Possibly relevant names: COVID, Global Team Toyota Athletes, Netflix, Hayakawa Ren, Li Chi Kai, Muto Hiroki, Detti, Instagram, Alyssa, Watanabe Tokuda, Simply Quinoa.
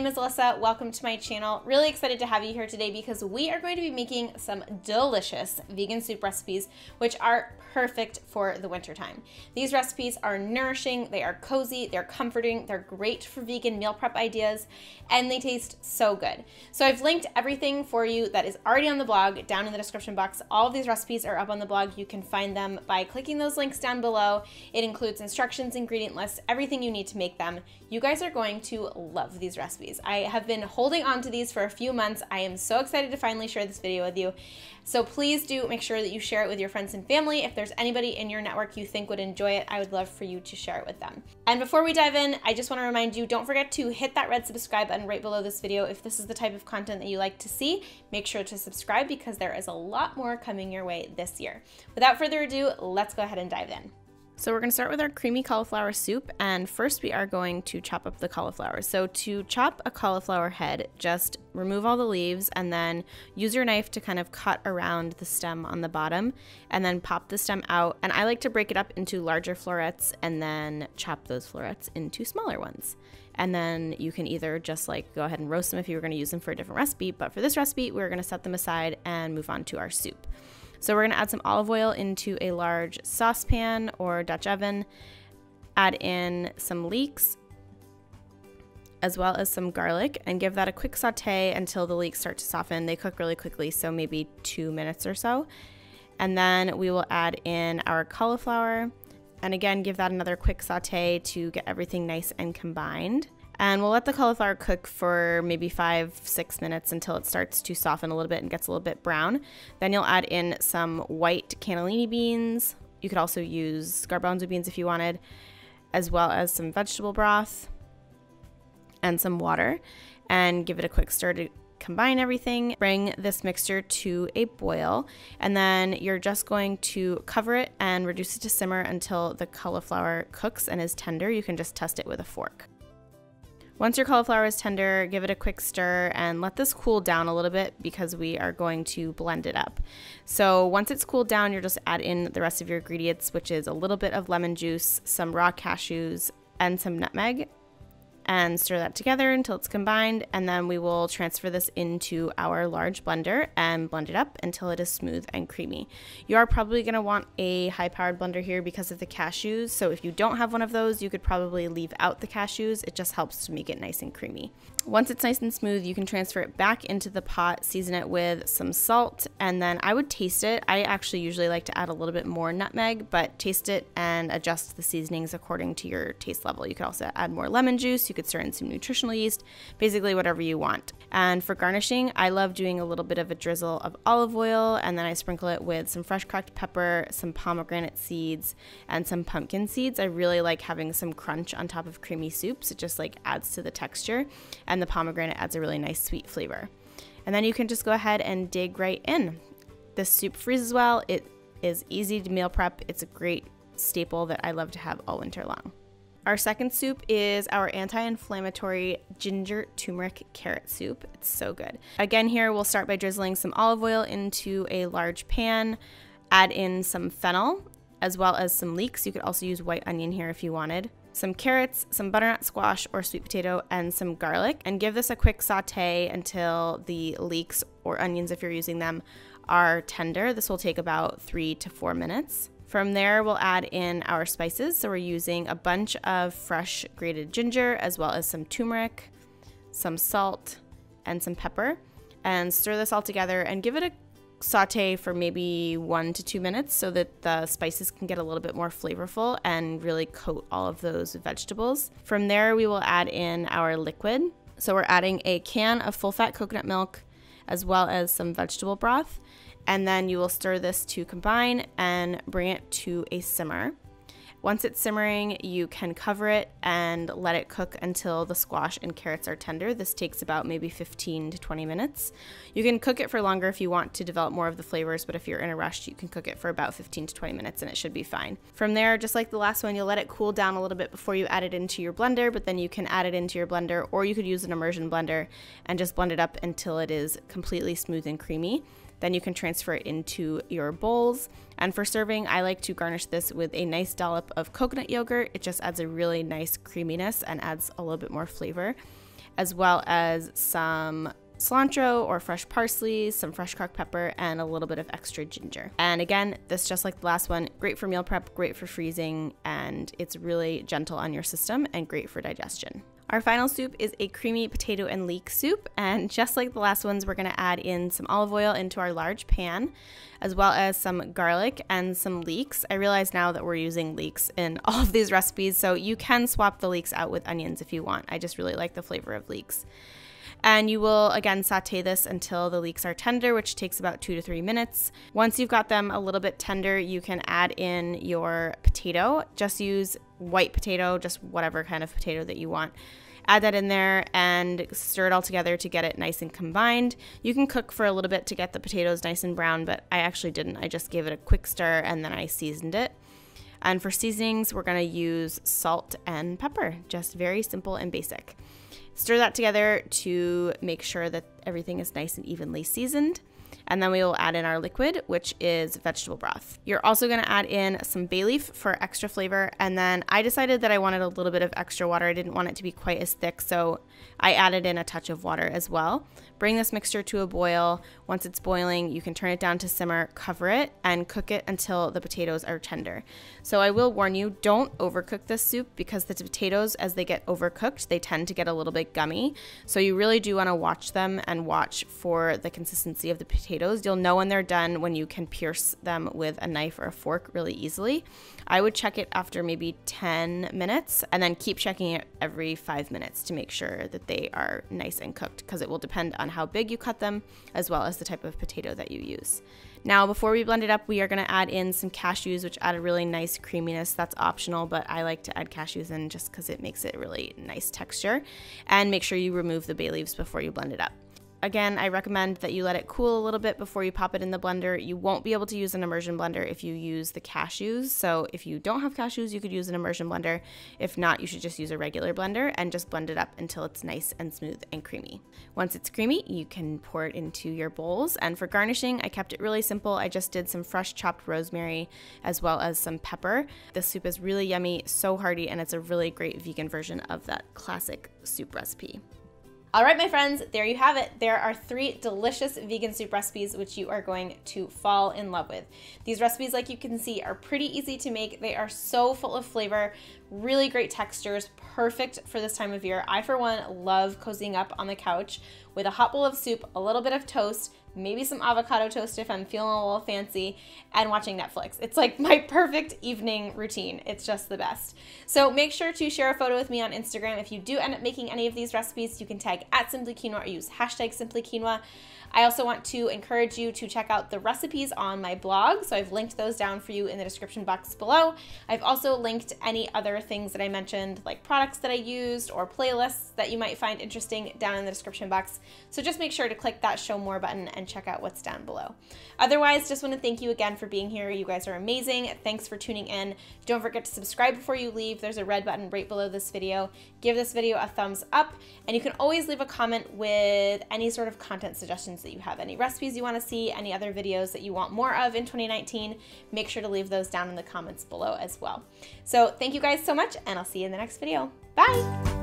name is Alyssa. Welcome to my channel. Really excited to have you here today because we are going to be making some delicious vegan soup recipes, which are perfect for the winter time. These recipes are nourishing, they are cozy, they're comforting, they're great for vegan meal prep ideas, and they taste so good. So I've linked everything for you that is already on the blog down in the description box. All of these recipes are up on the blog. You can find them by clicking those links down below. It includes instructions, ingredient lists, everything you need to make them. You guys are going to love these recipes. I have been holding on to these for a few months. I am so excited to finally share this video with you. So please do make sure that you share it with your friends and family. If there's anybody in your network you think would enjoy it, I would love for you to share it with them. And before we dive in, I just want to remind you, don't forget to hit that red subscribe button right below this video. If this is the type of content that you like to see, make sure to subscribe because there is a lot more coming your way this year. Without further ado, let's go ahead and dive in. So we're gonna start with our creamy cauliflower soup, and first we are going to chop up the cauliflower. So to chop a cauliflower head, just remove all the leaves and then use your knife to kind of cut around the stem on the bottom and then pop the stem out. And I like to break it up into larger florets and then chop those florets into smaller ones. And then you can either just like go ahead and roast them if you were gonna use them for a different recipe, but for this recipe, we're gonna set them aside and move on to our soup. So we're gonna add some olive oil into a large saucepan or Dutch oven, add in some leeks, as well as some garlic, and give that a quick saute until the leeks start to soften. They cook really quickly, so maybe 2 minutes or so. And then we will add in our cauliflower, and again, give that another quick saute to get everything nice and combined. And we'll let the cauliflower cook for maybe 5-6 minutes until it starts to soften a little bit and gets a little bit brown. Then you'll add in some white cannellini beans. You could also use garbanzo beans if you wanted, as well as some vegetable broth and some water, and give it a quick stir to combine everything. Bring this mixture to a boil, and then you're just going to cover it and reduce it to simmer until the cauliflower cooks and is tender. You can just test it with a fork. Once your cauliflower is tender, give it a quick stir and let this cool down a little bit because we are going to blend it up. So once it's cooled down, you'll just add in the rest of your ingredients, which is a little bit of lemon juice, some raw cashews, and some nutmeg, and stir that together until it's combined. And then we will transfer this into our large blender and blend it up until it is smooth and creamy. You are probably gonna want a high-powered blender here because of the cashews. So if you don't have one of those, you could probably leave out the cashews. It just helps to make it nice and creamy. Once it's nice and smooth, you can transfer it back into the pot, season it with some salt, and then I would taste it. I actually usually like to add a little bit more nutmeg, but taste it and adjust the seasonings according to your taste level. You could also add more lemon juice. You could stir in some nutritional yeast, basically whatever you want. And for garnishing, I love doing a little bit of a drizzle of olive oil, and then I sprinkle it with some fresh cracked pepper, some pomegranate seeds, and some pumpkin seeds. I really like having some crunch on top of creamy soups. It just like adds to the texture, and the pomegranate adds a really nice sweet flavor. And then you can just go ahead and dig right in. This soup freezes well. It is easy to meal prep. It's a great staple that I love to have all winter long. Our second soup is our anti-inflammatory ginger turmeric carrot soup. It's so good. Again, here we'll start by drizzling some olive oil into a large pan, add in some fennel, as well as some leeks. You could also use white onion here if you wanted. Some carrots, some butternut squash or sweet potato, and some garlic. And give this a quick saute until the leeks or onions, if you're using them, are tender. This will take about 3 to 4 minutes. From there, we'll add in our spices. So we're using a bunch of fresh grated ginger, as well as some turmeric, some salt, and some pepper. And stir this all together and give it a saute for maybe 1 to 2 minutes so that the spices can get a little bit more flavorful and really coat all of those vegetables. From there, we will add in our liquid. So we're adding a can of full-fat coconut milk, as well as some vegetable broth. And then you will stir this to combine and bring it to a simmer. Once it's simmering, you can cover it and let it cook until the squash and carrots are tender. This takes about maybe 15 to 20 minutes. You can cook it for longer if you want to develop more of the flavors, but if you're in a rush, you can cook it for about 15 to 20 minutes and it should be fine. From there, just like the last one, you'll let it cool down a little bit before you add it into your blender, but then you can add it into your blender, or you could use an immersion blender and just blend it up until it is completely smooth and creamy. Then you can transfer it into your bowls. And for serving, I like to garnish this with a nice dollop of coconut yogurt. It just adds a really nice creaminess and adds a little bit more flavor. as well as some cilantro or fresh parsley, some fresh cracked pepper, and a little bit of extra ginger. And again, this, just like the last one, great for meal prep, great for freezing, and it's really gentle on your system and great for digestion. Our final soup is a creamy potato and leek soup, and just like the last ones, we're gonna add in some olive oil into our large pan, as well as some garlic and some leeks. I realize now that we're using leeks in all of these recipes, so you can swap the leeks out with onions if you want. I just really like the flavor of leeks. And you will, again, saute this until the leeks are tender, which takes about 2 to 3 minutes. Once you've got them a little bit tender, you can add in your potato. Just use white potato, just whatever kind of potato that you want. Add that in there and stir it all together to get it nice and combined. You can cook for a little bit to get the potatoes nice and brown, but I actually didn't. I just gave it a quick stir and then I seasoned it. And for seasonings, we're gonna use salt and pepper, just very simple and basic. Stir that together to make sure that everything is nice and evenly seasoned. And then we will add in our liquid, which is vegetable broth. You're also gonna add in some bay leaf for extra flavor. And then I decided that I wanted a little bit of extra water. I didn't want it to be quite as thick, so I added in a touch of water as well. Bring this mixture to a boil. Once it's boiling, you can turn it down to simmer, cover it, and cook it until the potatoes are tender. So I will warn you, don't overcook this soup because the potatoes, as they get overcooked, they tend to get a little bit gummy. So you really do wanna watch them and watch for the consistency of the potatoes. You'll know when they're done when you can pierce them with a knife or a fork really easily. I would check it after maybe 10 minutes and then keep checking it every 5 minutes to make sure that they are nice and cooked, because it will depend on how big you cut them as well as the type of potato that you use. Now, before we blend it up, we are going to add in some cashews, which add a really nice creaminess. That's optional, but I like to add cashews in just because it makes it really nice texture. And make sure you remove the bay leaves before you blend it up. Again, I recommend that you let it cool a little bit before you pop it in the blender. You won't be able to use an immersion blender if you use the cashews. So if you don't have cashews, you could use an immersion blender. If not, you should just use a regular blender and just blend it up until it's nice and smooth and creamy. Once it's creamy, you can pour it into your bowls. And for garnishing, I kept it really simple. I just did some fresh chopped rosemary as well as some pepper. This soup is really yummy, so hearty, and it's a really great vegan version of that classic soup recipe. All right, my friends, there you have it. There are 3 delicious vegan soup recipes which you are going to fall in love with. These recipes, like you can see, are pretty easy to make. They are so full of flavor, really great textures, perfect for this time of year. I, for one, love cozying up on the couch with a hot bowl of soup, a little bit of toast, maybe some avocado toast if I'm feeling a little fancy, and watching Netflix. It's like my perfect evening routine. It's just the best. So make sure to share a photo with me on Instagram. If you do end up making any of these recipes, you can tag @SimplyQuinoa or use #SimplyQuinoa. I also want to encourage you to check out the recipes on my blog. So I've linked those down for you in the description box below. I've also linked any other things that I mentioned, like products that I used or playlists that you might find interesting, down in the description box. So just make sure to click that show more button and check out what's down below. Otherwise, just want to thank you again for being here. You guys are amazing. Thanks for tuning in. Don't forget to subscribe before you leave. There's a red button right below this video. Give this video a thumbs up, and you can always leave a comment with any sort of content suggestions that you have, any recipes you want to see, any other videos that you want more of in 2019. Make sure to leave those down in the comments below as well. So thank you guys so much, and I'll see you in the next video. Bye.